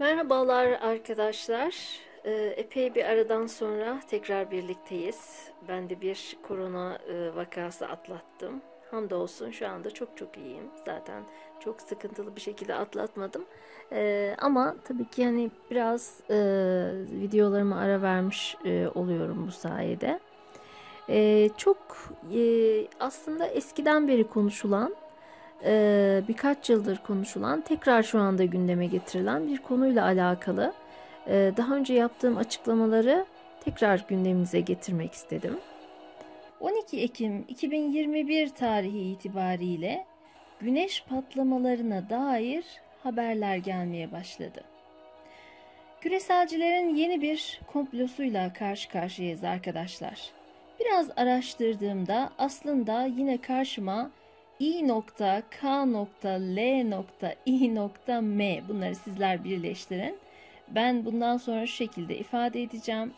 Merhabalar arkadaşlar. Epey bir aradan sonra tekrar birlikteyiz. Ben de bir korona vakası atlattım. Hamdolsun şu anda çok iyiyim. Zaten çok sıkıntılı bir şekilde atlatmadım. Ama tabii ki hani biraz videolarıma ara vermiş oluyorum bu sayede. Aslında eskiden beri konuşulan, birkaç yıldır konuşulan, tekrar şu anda gündeme getirilen bir konuyla alakalı daha önce yaptığım açıklamaları tekrar gündemimize getirmek istedim. 12 Ekim 2021 tarihi itibariyle güneş patlamalarına dair haberler gelmeye başladı. Küreselcilerin yeni bir komplosuyla karşı karşıyayız arkadaşlar. Biraz araştırdığımda aslında yine karşıma I.K.L.I.M, bunları sizler birleştirin. Ben bundan sonra şu şekilde ifade edeceğim.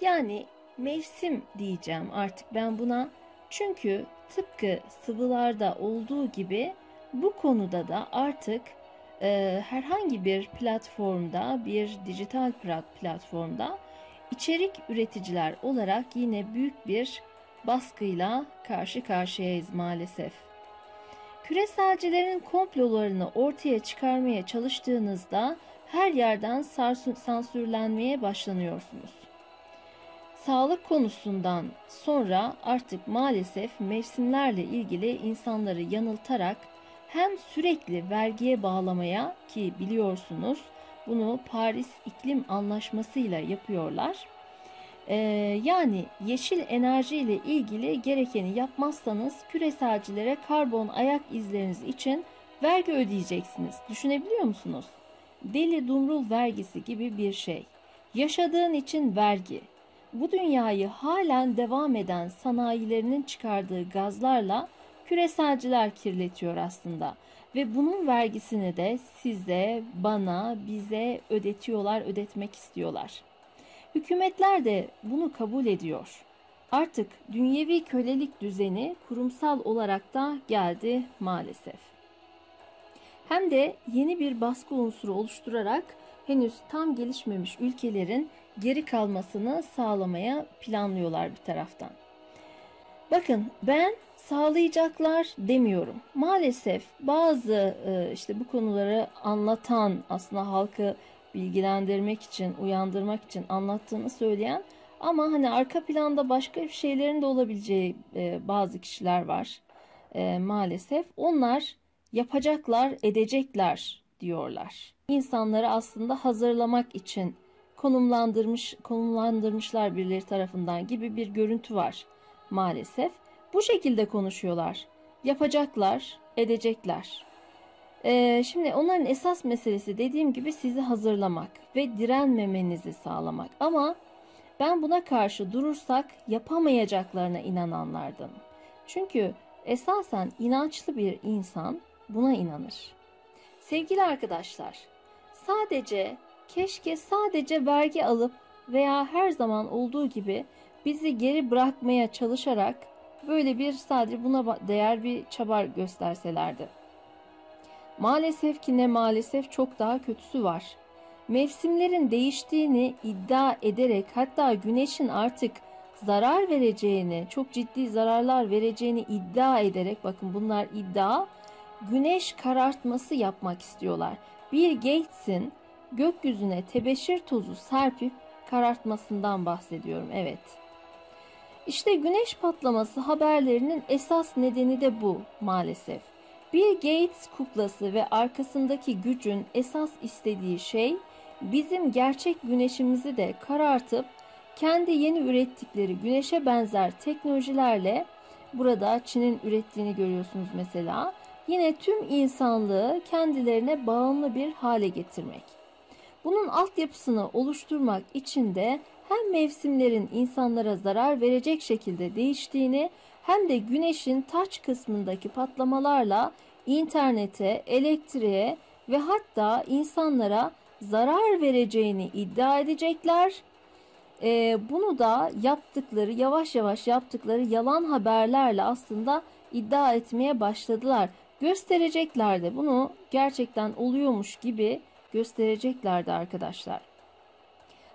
Yani mevsim diyeceğim artık ben buna. Çünkü tıpkı sıvılarda olduğu gibi bu konuda da artık herhangi bir platformda, bir dijital platformda içerik üreticiler olarak yine büyük bir baskıyla karşı karşıyayız maalesef. Küreselcilerin komplolarını ortaya çıkarmaya çalıştığınızda her yerden sansürlenmeye başlanıyorsunuz. Sağlık konusundan sonra artık maalesef mevsimlerle ilgili insanları yanıltarak hem sürekli vergiye bağlamaya, ki biliyorsunuz bunu Paris İklim Anlaşması ile yapıyorlar. Yani yeşil enerji ile ilgili gerekeni yapmazsanız küreselcilere karbon ayak izleriniz için vergi ödeyeceksiniz. Düşünebiliyor musunuz? Deli dumrul vergisi gibi bir şey. Yaşadığın için vergi. Bu dünyayı halen devam eden sanayilerinin çıkardığı gazlarla küreselciler kirletiyor aslında. Ve bunun vergisini de size, bana, bize ödetiyorlar, ödetmek istiyorlar. Hükümetler de bunu kabul ediyor. Artık dünyevi kölelik düzeni kurumsal olarak da geldi maalesef. Hem de yeni bir baskı unsuru oluşturarak henüz tam gelişmemiş ülkelerin geri kalmasını sağlamaya planlıyorlar bir taraftan. Bakın ben sağlayacaklar demiyorum. Maalesef bazı bu konuları anlatan, aslında halkı bilgilendirmek için, uyandırmak için anlattığını söyleyen ama hani arka planda başka şeylerin de olabileceği bazı kişiler var maalesef. Onlar yapacaklar, edecekler diyorlar. İnsanları aslında hazırlamak için konumlandırmışlar birileri tarafından gibi bir görüntü var maalesef. Bu şekilde konuşuyorlar. Yapacaklar, edecekler. Şimdi onların esas meselesi dediğim gibi sizi hazırlamak ve direnmemenizi sağlamak. Ama ben buna karşı durursak yapamayacaklarına inananlardanım. Çünkü esasen inançlı bir insan buna inanır. Sevgili arkadaşlar, keşke sadece vergi alıp veya her zaman olduğu gibi bizi geri bırakmaya çalışarak böyle bir sadece buna değer bir çaba gösterselerdi. Maalesef ki maalesef çok daha kötüsü var. Mevsimlerin değiştiğini iddia ederek hatta güneşin artık zarar vereceğini, çok ciddi zararlar vereceğini iddia ederek, bakın bunlar iddia, güneş karartması yapmak istiyorlar. Bill Gates'in gökyüzüne tebeşir tozu serpip karartmasından bahsediyorum, evet. İşte güneş patlaması haberlerinin esas nedeni de bu maalesef. Bill Gates kuklası ve arkasındaki gücün esas istediği şey bizim gerçek güneşimizi de karartıp kendi yeni ürettikleri güneşe benzer teknolojilerle, burada Çin'in ürettiğini görüyorsunuz mesela, yine tüm insanlığı kendilerine bağımlı bir hale getirmek. Bunun altyapısını oluşturmak için de hem mevsimlerin insanlara zarar verecek şekilde değiştiğini hem de güneşin taç kısmındaki patlamalarla internete, elektriğe ve hatta insanlara zarar vereceğini iddia edecekler. Bunu da yavaş yavaş yaptıkları yalan haberlerle aslında iddia etmeye başladılar. Gösterecekler de bunu gerçekten oluyormuş gibi göstereceklerdi arkadaşlar.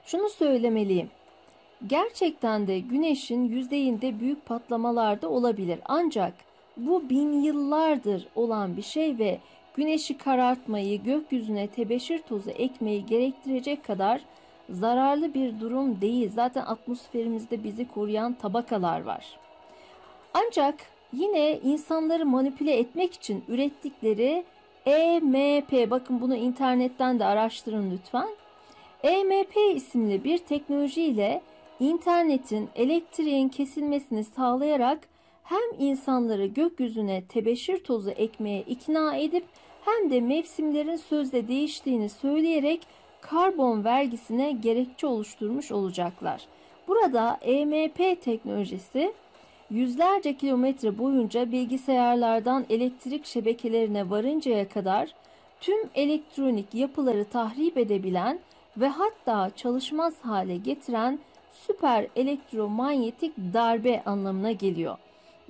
Şunu söylemeliyim. Gerçekten de güneşin yüzeyinde büyük patlamalar da olabilir. Ancak bu bin yıllardır olan bir şey ve güneşi karartmayı, gökyüzüne tebeşir tozu ekmeyi gerektirecek kadar zararlı bir durum değil. Zaten atmosferimizde bizi koruyan tabakalar var. Ancak yine insanları manipüle etmek için ürettikleri EMP, bakın bunu internetten de araştırın lütfen. EMP isimli bir teknolojiyle internetin, elektriğin kesilmesini sağlayarak hem insanları gökyüzüne tebeşir tozu ekmeye ikna edip hem de mevsimlerin sözde değiştiğini söyleyerek karbon vergisine gerekçe oluşturmuş olacaklar. Burada EMP teknolojisi yüzlerce kilometre boyunca bilgisayarlardan elektrik şebekelerine varıncaya kadar tüm elektronik yapıları tahrip edebilen ve hatta çalışmaz hale getiren süper elektromanyetik darbe anlamına geliyor.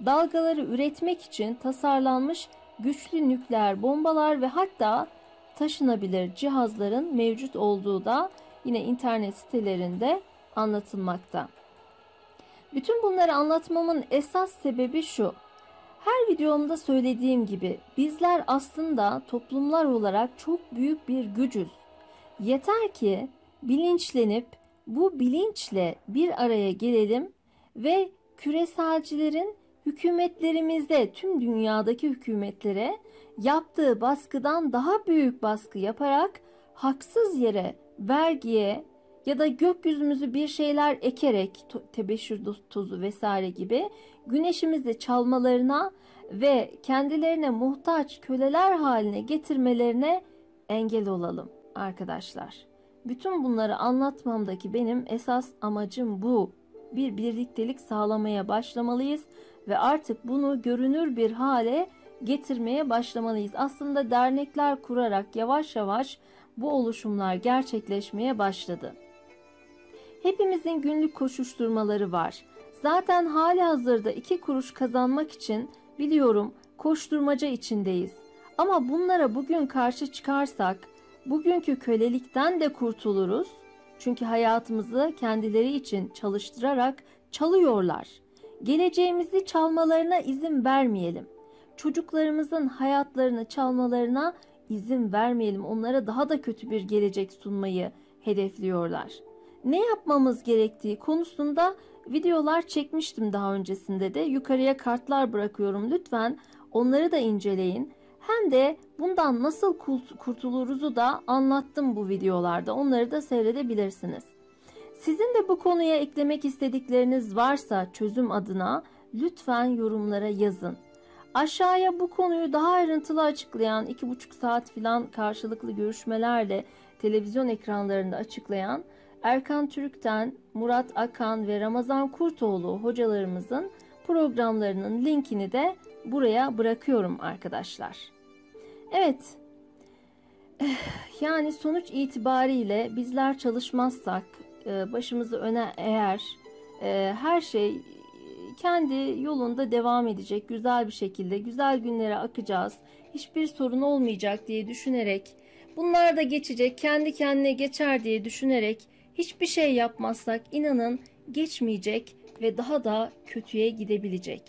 Dalgaları üretmek için tasarlanmış güçlü nükleer bombalar ve hatta taşınabilir cihazların mevcut olduğu da yine internet sitelerinde anlatılmakta. Bütün bunları anlatmamın esas sebebi şu. Her videomda söylediğim gibi bizler aslında toplumlar olarak çok büyük bir gücüz. Yeter ki bilinçlenip bu bilinçle bir araya gelelim ve küreselcilerin hükümetlerimizde, tüm dünyadaki hükümetlere yaptığı baskıdan daha büyük baskı yaparak haksız yere vergiye ya da gökyüzümüzü bir şeyler ekerek tebeşir tozu vesaire gibi güneşimizi çalmalarına ve kendilerine muhtaç köleler haline getirmelerine engel olalım arkadaşlar. Bütün bunları anlatmamdaki benim esas amacım bu. Bir birliktelik sağlamaya başlamalıyız ve artık bunu görünür bir hale getirmeye başlamalıyız. Aslında dernekler kurarak yavaş yavaş bu oluşumlar gerçekleşmeye başladı. Hepimizin günlük koşuşturmaları var. Zaten halihazırda 2 kuruş kazanmak için biliyorum koşturmaca içindeyiz. Ama bunlara bugün karşı çıkarsak bugünkü kölelikten de kurtuluruz. Çünkü hayatımızı kendileri için çalıştırarak çalıyorlar. Geleceğimizi çalmalarına izin vermeyelim. Çocuklarımızın hayatlarını çalmalarına izin vermeyelim. Onlara daha da kötü bir gelecek sunmayı hedefliyorlar. Ne yapmamız gerektiği konusunda videolar çekmiştim daha öncesinde de. Yukarıya kartlar bırakıyorum. Lütfen onları da inceleyin. Hem de bundan nasıl kurtuluruzu da anlattım bu videolarda. Onları da seyredebilirsiniz. Sizin de bu konuya eklemek istedikleriniz varsa çözüm adına lütfen yorumlara yazın. Aşağıya bu konuyu daha ayrıntılı açıklayan, 2,5 saat falan karşılıklı görüşmelerle televizyon ekranlarında açıklayan Erkan Türk'ten Murat Akan ve Ramazan Kurtoğlu hocalarımızın programlarının linkini de buraya bırakıyorum arkadaşlar. Evet, yani sonuç itibariyle bizler çalışmazsak, başımızı öne eğer, her şey kendi yolunda devam edecek, güzel bir şekilde, güzel günlere akacağız, hiçbir sorun olmayacak diye düşünerek, bunlar da geçecek, kendi kendine geçer diye düşünerek hiçbir şey yapmazsak inanın geçmeyecek ve daha da kötüye gidebilecek.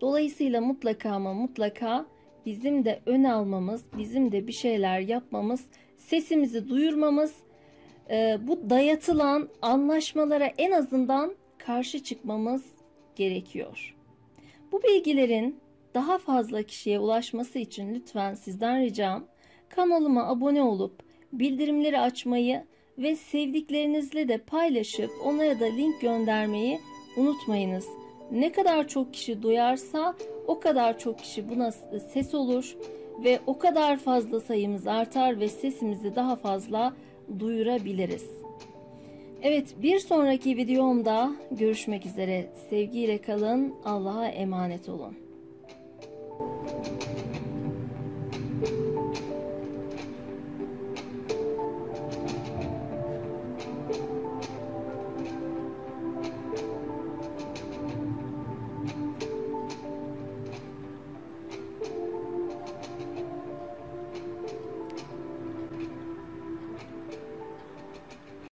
Dolayısıyla mutlaka ama mutlaka bizim de ön almamız, bizim de bir şeyler yapmamız, sesimizi duyurmamız, bu dayatılan anlaşmalara en azından karşı çıkmamız gerekiyor. Bu bilgilerin daha fazla kişiye ulaşması için lütfen sizden ricam kanalıma abone olup bildirimleri açmayı ve sevdiklerinizle de paylaşıp onlara da link göndermeyi unutmayınız. Ne kadar çok kişi duyarsa o kadar çok kişi buna ses olur ve o kadar fazla sayımız artar ve sesimizi daha fazla duyurabiliriz. Evet, bir sonraki videomda görüşmek üzere. Sevgiyle kalın, Allah'a emanet olun.